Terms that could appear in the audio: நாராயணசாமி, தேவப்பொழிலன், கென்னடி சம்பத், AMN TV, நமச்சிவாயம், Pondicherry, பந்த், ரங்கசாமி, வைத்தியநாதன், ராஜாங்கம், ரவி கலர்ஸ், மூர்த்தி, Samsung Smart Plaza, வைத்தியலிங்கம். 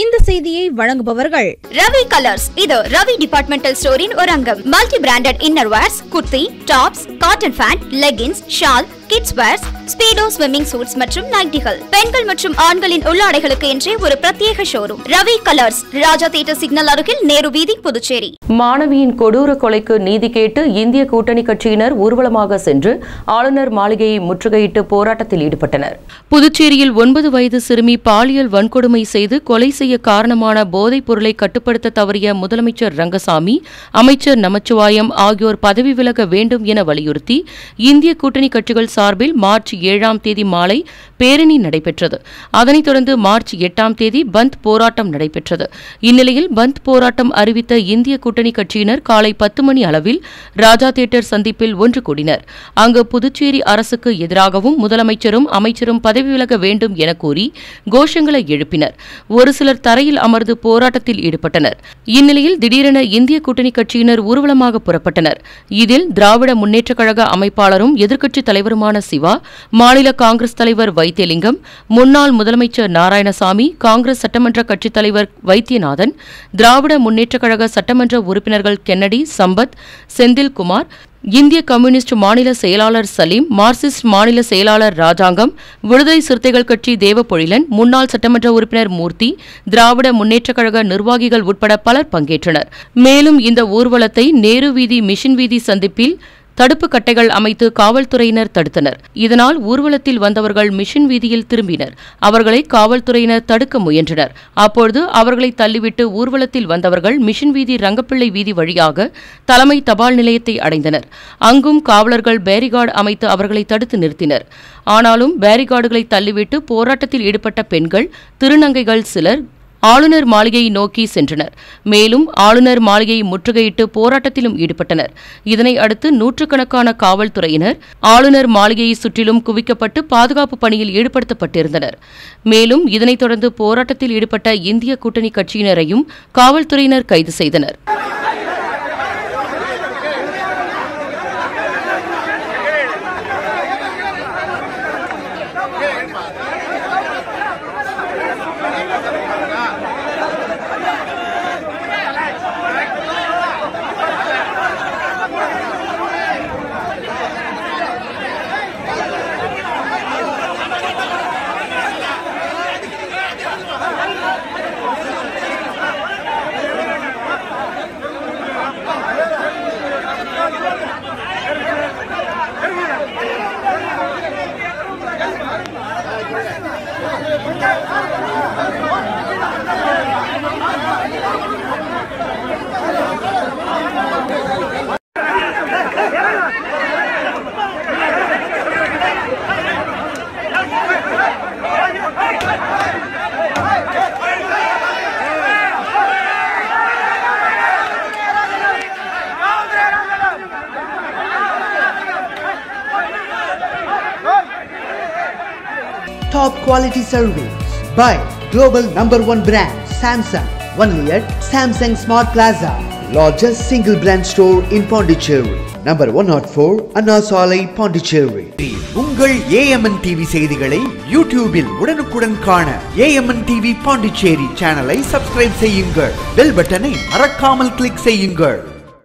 இந்த செய்தியை வழங்குபவர்கள் ரவி கலர்ஸ். இது ரவி டிபார்ட்மெண்டல் ஸ்டோரின் ஒரங்கம். Multi branded innerwears, kurti, tops, cotton pant, leggings, shawl, kids wears, Speedo swimming suits மற்றும் நைட்டிகள். பெண்கள் மற்றும் ஆண்களின் உள்ளாடைகளுக்கு என்றே ஒரு பிரத்யேக showroom ரவி கலர்ஸ், Raja theatre signal அருகில், நேருவீதி, புதுச்சேரி. மாணவியின் கொடூர கொலைக்கு நீதி கேட்டு இந்திய கூட்டணி கட்சியினர் ஊர்வலமாக சென்று ஆளுநர் மாளிகையை முற்றுகையிட்டு போராட்டத்தில் ஈடுபட்டனர். புதுச்சேரியில் 9 வயது சிறுமி பாலியல் வன்கொடுமை செய்து கொலை செய்ய காரணமான போதைப் பொருளை கட்டுப்படுத்த தவறிய முதலமைச்சர் ரங்கசாமி, அமைச்சர் நமச்சிவாயம் ஆகியோர் பதவி விலக வேண்டும் என வலியுறுத்தி இந்திய கூட்டணி கட்சிகள் சார்பில் மார்ச் 7ஆம் தேதி மாலை பேரணி நடைபெற்றது. அதனைத் தொடர்ந்து மார்ச் 8ஆம் தேதி பந்த் போராட்டம் நடைபெற்றது. இந்நிலையில் பந்த் போராட்டம் அறிவித்த இந்திய கூட்டணி கட்சியினர் காலை 10 மணி அளவில் ராஜா தியேட்டர் சந்திப்பில் ஒன்று கூடினர். அங்கு புதுச்சேரி அரசுக்கு எதிராகவும் முதலமைச்சரும் பதவி விலக வேண்டும் என கூறி கோஷங்களை எழுப்பினர். ஒரு சிலர் தரையில் அமர்ந்து போராட்டத்தில் ஈடுபட்டனர். இந்நிலையில் திடீரென இந்திய கூட்டணி கட்சியினர் ஊர்வலமாக புறப்பட்டனர். இதில் திராவிட முன்னேற்றக் கழக அமைப்பாளரும் எதிர்க்கட்சித் தலைவரும் சிவா, மாநில காங்கிரஸ் தலைவர் வைத்தியலிங்கம், முன்னாள் முதலமைச்சர் நாராயணசாமி, காங்கிரஸ் சட்டமன்ற கட்சித் தலைவர் வைத்தியநாதன், திராவிட முன்னேற்றக் கழக சட்டமன்ற உறுப்பினர்கள் கென்னடி, சம்பத், செந்தில்குமார், இந்திய கம்யூனிஸ்ட் மாநில செயலாளர் சலீம், மார்க்சிஸ்ட் மாநில செயலாளர் ராஜாங்கம், விடுதலை சிறுத்தைகள் கட்சி தேவப்பொழிலன், முன்னாள் சட்டமன்ற உறுப்பினர் மூர்த்தி, திராவிட முன்னேற்றக் கழக நிர்வாகிகள் உட்பட பலர் பங்கேற்றனர். மேலும் இந்த ஊர்வலத்தை நேரு வீதி, மிஷன் வீதி சந்திப்பில் தடுப்பு கட்டைகள் அமைத்து காவல்துறையினர் தடுத்தனர். இதனால் ஊர்வலத்தில் வந்தவர்கள் மிஷன் வீதியில் திரும்பினர். அவர்களை காவல்துறையினர் தடுக்க முயன்றனர். அப்பொழுது அவர்களை தள்ளிவிட்டு ஊர்வலத்தில் வந்தவர்கள் மிஷன் வீதி, ரங்கப்பிள்ளை வீதி வழியாக தலைமை தபால் நிலையத்தை அடைந்தனர். அங்கும் காவலர்கள் பேரிகார்டு அமைத்து அவர்களை தடுத்து நிறுத்தினர். ஆனாலும் பேரிகார்டுகளை தள்ளிவிட்டு போராட்டத்தில் ஈடுபட்ட பெண்கள், திருநங்கைகள் சிலர் ஆளுநர் மாளிகையை நோக்கி சென்றனர். மேலும் ஆளுநர் மாளிகையை முற்றுகையிட்டு போராட்டத்திலும் ஈடுபட்டனர். இதனை அடுத்து நூற்றுக்கணக்கான காவல்துறையினர் ஆளுநர் மாளிகையை சுற்றிலும் குவிக்கப்பட்டு பாதுகாப்பு பணியில் ஈடுபடுத்தப்பட்டிருந்தனர். மேலும் இதனைத் தொடர்ந்து போராட்டத்தில் ஈடுபட்ட இந்திய கூட்டணி கட்சியினரையும் காவல்துறையினர் கைது செய்தனர். Top quality service by global #1 brand Samsung, only at Samsung Smart Plaza, largest single brand store in Pondicherry, No. 104 Annasalai, Pondicherry. உங்கள் AMN TV செய்திகளை யூடியூபில் உடனுக்குடன் காண AMN TV பாண்டிச்சேரி சேனலை சப்ஸ்கிரைப் செய்யுங்கள். பெல் பட்டனை மறக்காமல் கிளிக் செய்யுங்கள்.